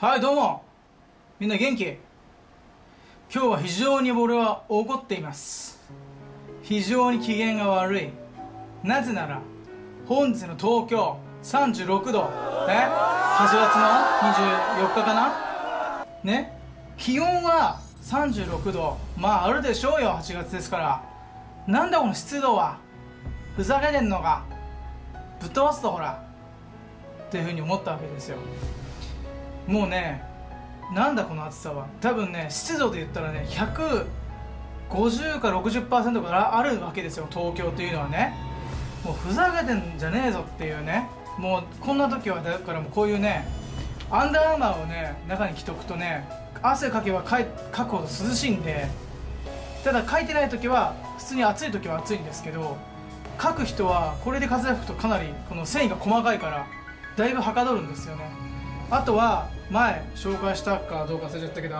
はい、どうもみんな元気？今日は非常に俺は怒っています。非常に機嫌が悪い。なぜなら本日の東京36度ね、8月の24日かなね、気温は36度、まああるでしょうよ、8月ですから。なんだこの湿度は、ふざけてんのか、ぶっ飛ばすとほらっていうふうに思ったわけですよ。もうね、なんだこの暑さは。多分ね、湿度で言ったらね150から 60% からあるわけですよ、東京というのはね。もうふざけてんじゃねえぞっていうね。もうこんな時はだからもうこういうねアンダーアーマーをね中に着とくとね、汗かけばかくほど涼しいんで。ただかいてない時は普通に暑い時は暑いんですけど、かく人はこれで風吹くとかなりこの繊維が細かいからだいぶはかどるんですよね。あとは前紹介したかどうか忘れちゃったけど、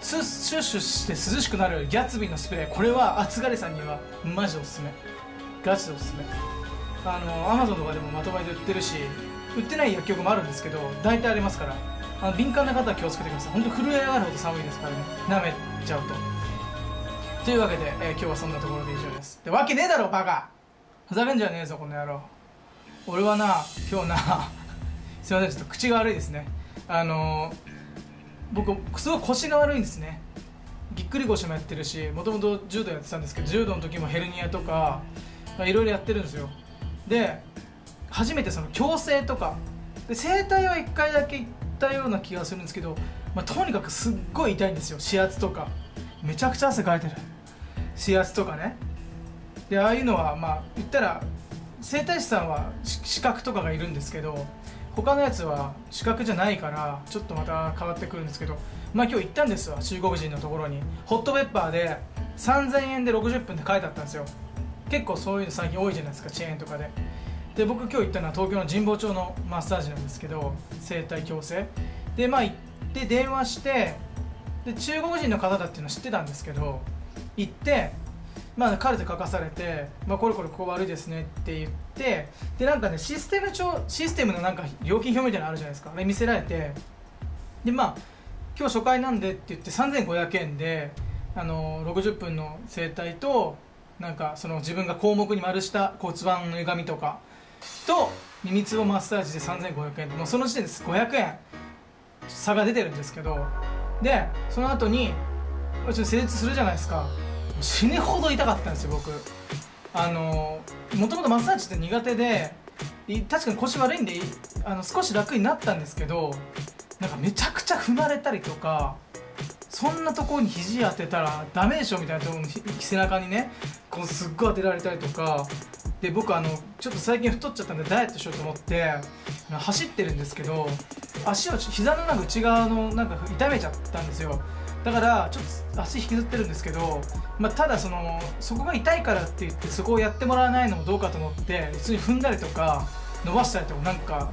シュッシュして涼しくなるギャツビーのスプレー、これは暑がりさんにはマジでおすすめ、ガチでおすすめ。Amazon とかでもまとまりで売ってるし、売ってない薬局もあるんですけど大体ありますから、敏感な方は気をつけてください。本当震え上がるほど寒いですからね、なめちゃうと。というわけで、今日はそんなところで以上です。でわけねえだろバカ、ふざけんじゃねえぞこの野郎。俺はな今日なすいません、ちょっと口が悪いですね。僕すごい腰が悪いんですね。ぎっくり腰もやってるし、もともと柔道やってたんですけど、柔道の時もヘルニアとかいろいろやってるんですよ。で初めてその矯正とかで整体は1回だけ行ったような気がするんですけど、とにかくすっごい痛いんですよ。指圧とかめちゃくちゃ汗かいてる、指圧とかね。でああいうのはまあ言ったら整体師さんは資格とかがいるんですけど、他のやつは資格じゃないからちょっとまた変わってくるんですけど、今日行ったんですわ、中国人のところに。ホットペッパーで3000円で60分って書いてあったんですよ。結構そういうの最近多いじゃないですか、チェーンとかで。で僕今日行ったのは東京の神保町のマッサージなんですけど、整体矯正で行って電話して、で中国人の方だっていうのは知ってたんですけど、行ってカルテ書かされて「これこれここ悪いですね」って言って、でシステムの料金表みたいなのあるじゃないですか、あれ見せられて、で今日初回なんでって言って3500円で60分の整体と。その自分が項目に丸した骨盤の歪みとかと耳つぼマッサージで3500円、もうその時点で500円差が出てるんですけど、でその後にちょっと施術するじゃないですか。死ぬほど痛かったんですよ僕。もともとマッサージって苦手で、確かに腰悪いんで少し楽になったんですけど、めちゃくちゃ踏まれたりとか。そんなところに肘当てたらダメでしょみたいなところに、背中にねこうすっごい当てられたりとかで、僕ちょっと最近太っちゃったんでダイエットしようと思って走ってるんですけど、足を膝の内側の痛めちゃったんですよ。だからちょっと足引きずってるんですけど、ただそこが痛いからって言ってそこをやってもらわないのもどうかと思って、普通に踏んだりとか伸ばしたりとか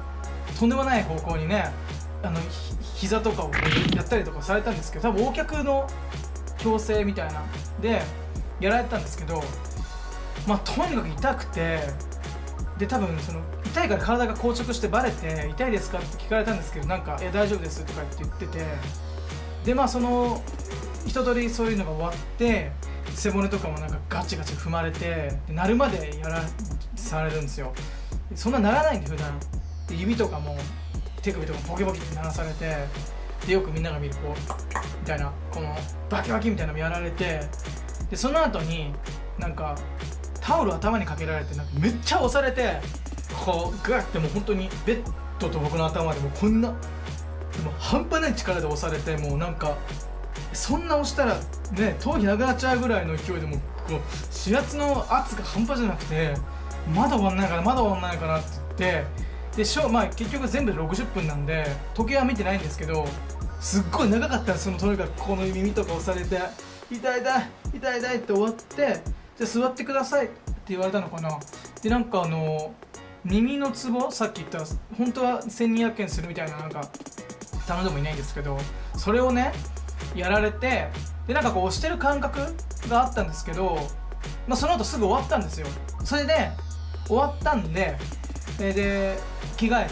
とんでもない方向にね膝とかをやったりとかされたんですけど、多分横脚の矯正みたいなでやられたんですけど、とにかく痛くて、で多分痛いから体が硬直してバレて「痛いですか?」って聞かれたんですけど、いや大丈夫です」とか言ってて、で一通りそういうのが終わって、背骨とかもガチガチ踏まれて、で鳴るまでやらされるんですよ。そんな鳴らないんで普段で、指とかも手首とかボキボキって鳴らされて、でよくみんなが見るみたいなこのバキバキみたいなのやられて、でその後にタオル頭にかけられてめっちゃ押されて、こうグッてもう本当にベッドと僕の頭でもこんなもう半端ない力で押されて、もうそんな押したらね頭皮なくなっちゃうぐらいの勢いで、もうこう指圧の圧が半端じゃなくて、まだ終わんないかなまだ終わんないかなって言って。で結局全部で60分なんで時計は見てないんですけど、すっごい長かったんです。とにかくこの耳とか押されて「痛い痛い痛い痛い」って終わって、で座ってくださいって言われたのかな。で耳のツボ、さっき言った本当は1200円するみたいな頼んでもいないんですけど、それをねやられて、で押してる感覚があったんですけど、その後すぐ終わったんですよ。それで終わったんで着替え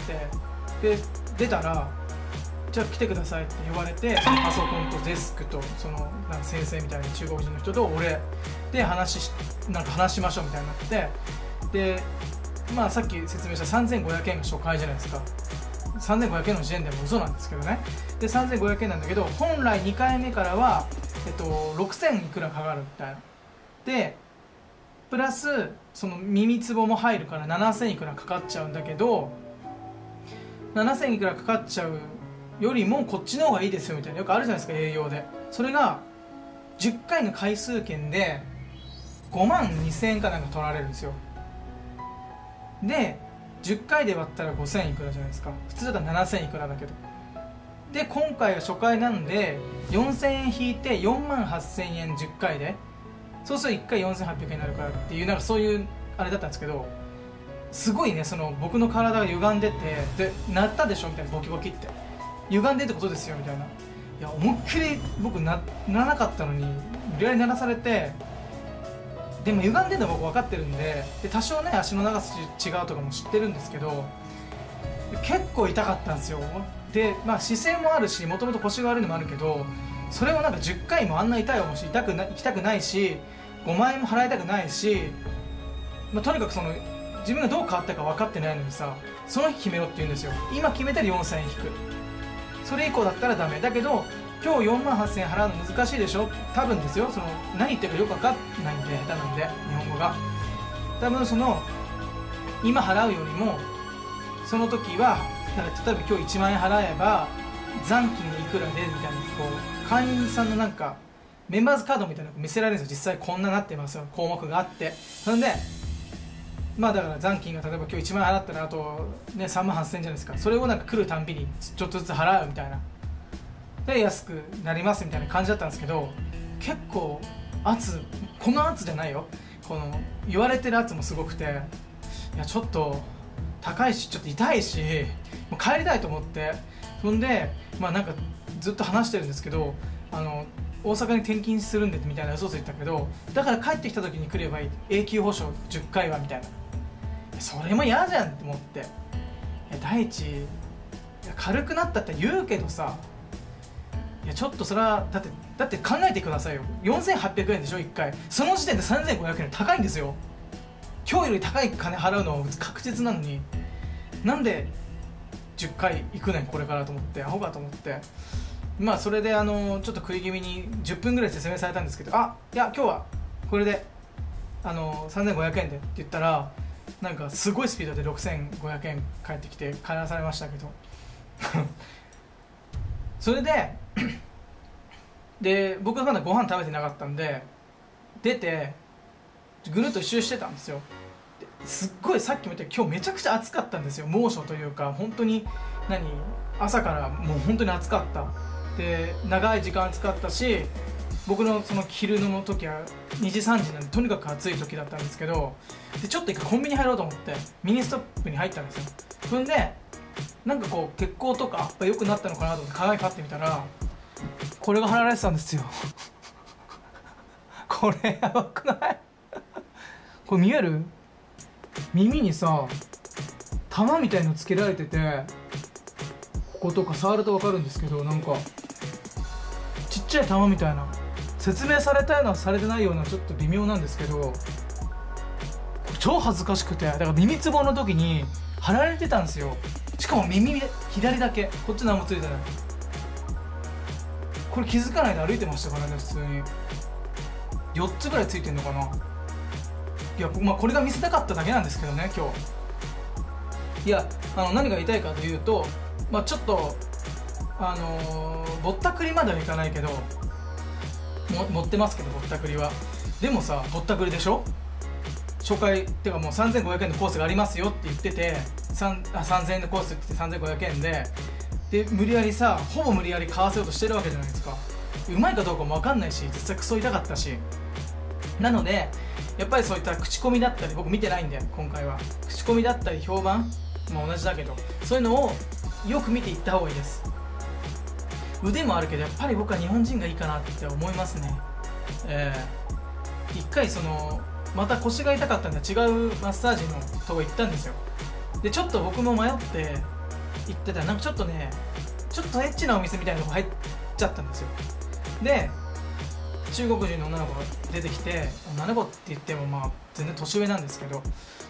てで出たらじゃあ来てくださいって呼ばれて、そのパソコンとデスクとそのなんか先生みたいな中国人の人と俺で話しましょうみたいになって、でまあさっき説明した3500円が初回じゃないですか。3500円の時点でも嘘なんですけどね。で3500円なんだけど、本来2回目からは、6000いくらかかるみたいな。でプラスその耳つぼも入るから7000いくらかかっちゃうんだけど、7000いくらかかっちゃうよりもこっちの方がいいですよみたいな、よくあるじゃないですか営業で。それが10回の回数券で5万2000円かなんか取られるんですよ。で10回で割ったら5000いくらじゃないですか。普通だったら7000いくらだけど、で今回は初回なんで4000円引いて4万8000円10回で、そうすると1回4800円になるからっていう、なんかそういうあれだったんですけど、すごいね、その僕の体が歪んでて、で鳴ったでしょみたいな、ボキボキって歪んでってことですよみたいな。いや思いっきり僕ならなかったのに無理やり鳴らされて、でも歪んでるの僕分かってるんで、で多少ね足の長さ違うとかも知ってるんですけど、結構痛かったんですよ。でまあ姿勢もあるし、もともと腰が悪いのもあるけど、それをなんか10回もあんな痛い思いし、行きたくないし、5万円も払いたくないし、まあ、とにかくその自分がどう変わったか分かってないのにさ、その日決めろって言うんですよ。今決めたら4000円引く、それ以降だったらダメだけど、今日4万8000円払うの難しいでしょ、多分ですよ、その何言ってるかよく分かんないんで、下手なんで日本語が、多分その今払うよりもその時はだから例えば今日1万円払えば残金いくらでみたいな、こう会員さんのなんかメンバーズカードみたいなの見せられるんですよ。実際こんななってますよ、項目があって、そんでまあだから残金が例えば今日1万円払ったらあと、ね、3万8000円じゃないですか。それをなんか来るたんびにちょっとずつ払うみたいな、で安くなりますみたいな感じだったんですけど、結構圧、この圧じゃないよ、この言われてる圧もすごくて、いやちょっと高いしちょっと痛いし、もう帰りたいと思って、そんでまあなんかずっと話してるんですけど、大阪に転勤するんでみたいな嘘ついたけど、だから帰ってきた時に来ればいい、永久保証10回はみたいな、それも嫌じゃんって思って、第一軽くなったって言うけどさ、いやちょっとそれはだって考えてくださいよ。4800円でしょ1回、その時点で3500円、高いんですよ。今日より高い金払うのは確実なのに、なんで10回行くねんこれからと思って、アホかと思って、まあそれでちょっと食い気味に10分ぐらい説明されたんですけど、あいや今日はこれで3500円でって言ったら、なんかすごいスピードで6500円返ってきて帰らされましたけどそれで僕はまだご飯食べてなかったんで出てぐるっと一周してたんですよ。すっごいさっきも言った今日めちゃくちゃ暑かったんですよ、猛暑というか、本当に朝からもう本当に暑かったで、長い時間暑かったし、僕のその昼の時は2時3時なんでとにかく暑い時だったんですけど、でちょっと一回コンビニ入ろうと思ってミニストップに入ったんですよ。それでなんかこう血行とかやっぱ良くなったのかなと思って鏡買ってみたら、これが貼られてたんですよこれやばくないこれ見える？耳にさ玉みたいのつけられてて、こことか触ると分かるんですけど、なんかちっちゃい玉みたいな、説明されたようなされてないようなちょっと微妙なんですけど、超恥ずかしくて、だから耳つぼの時に貼られてたんですよ。しかも耳左だけ、こっち何もついてない。これ気づかないで歩いてましたからね、普通に4つぐらいついてんのかな。いや、まあ、これが見せたかっただけなんですけどね今日。いや何が言いたいかというと、まあ、ちょっとぼったくりまではいかないけど持ってますけど、ぼったくりは。でもさ、ぼったくりでしょ、初回ってかもう3500円のコースがありますよって言ってて、3000円のコースって言って3500円で無理やりさ、ほぼ無理やり買わせようとしてるわけじゃないですか。うまいかどうかも分かんないし、実際クソ痛かったし、なのでやっぱりそういった口コミだったり、僕見てないんで今回は、口コミだったり評判も同じだけど、そういうのをよく見ていった方がいいです。腕もあるけどやっぱり僕は日本人がいいかなって思いますね。一回また腰が痛かったんで違うマッサージのとこ行ったんですよ。でちょっと僕も迷って行ってたら、なんかちょっとねちょっとエッチなお店みたいなとこ入っちゃったんですよ。で中国人の女の子が出てきて、女の子って言ってもまあ全然年上なんですけど、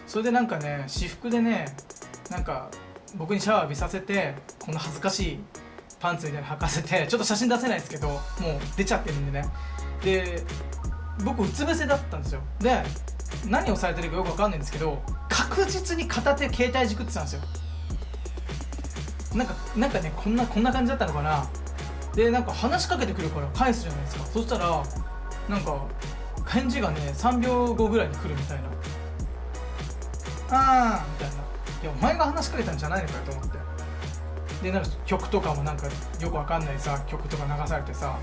それでなんかね私服でねなんか僕にシャワー浴びさせて、こんな恥ずかしいパンツみたいに履かせて、ちょっと写真出せないですけどもう出ちゃってるんでね。で僕うつ伏せだったんですよ。で何をされてるかよくわかんないんですけど、確実に片手携帯軸ってたんですよ。なんかねこんな感じだったのかな。でなんか話しかけてくるから返すじゃないですか。そしたらなんか返事がね3秒後ぐらいに来るみたいな「ああ」みたいな「いやお前が話しかけたんじゃないのかよ」と思って、でなんか曲とかもなんかよくわかんないさ曲とか流されてさ、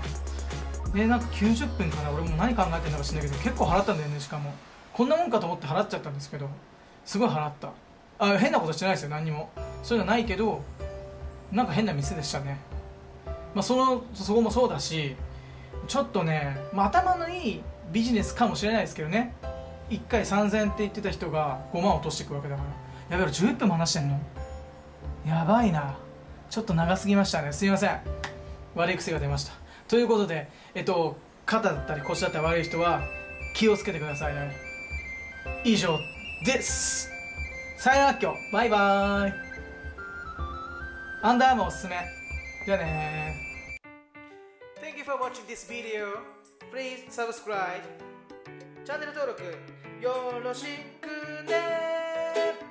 でなんか90分かな、俺も何考えてんだか知んないけど結構払ったんだよね。しかもこんなもんかと思って払っちゃったんですけど、すごい払った。あ、変なことしてないですよ、何にもそういうのないけど、なんか変な店でしたね。まあそこもそうだし、ちょっとね、まあ、頭のいいビジネスかもしれないですけどね、1回3000円って言ってた人が5万落としていくわけだから、やべえ11分も話してんのやばいな。ちょっと長すぎましたね、すいません、悪い癖が出ました。ということで肩だったり腰だったり悪い人は気をつけてくださいね。以上です。さよなら、今日バイバーイ。アンダーアーマーおすすめ。じゃあねー。 Thank you for watching this video. Please subscribe. チャンネル登録よろしくねー。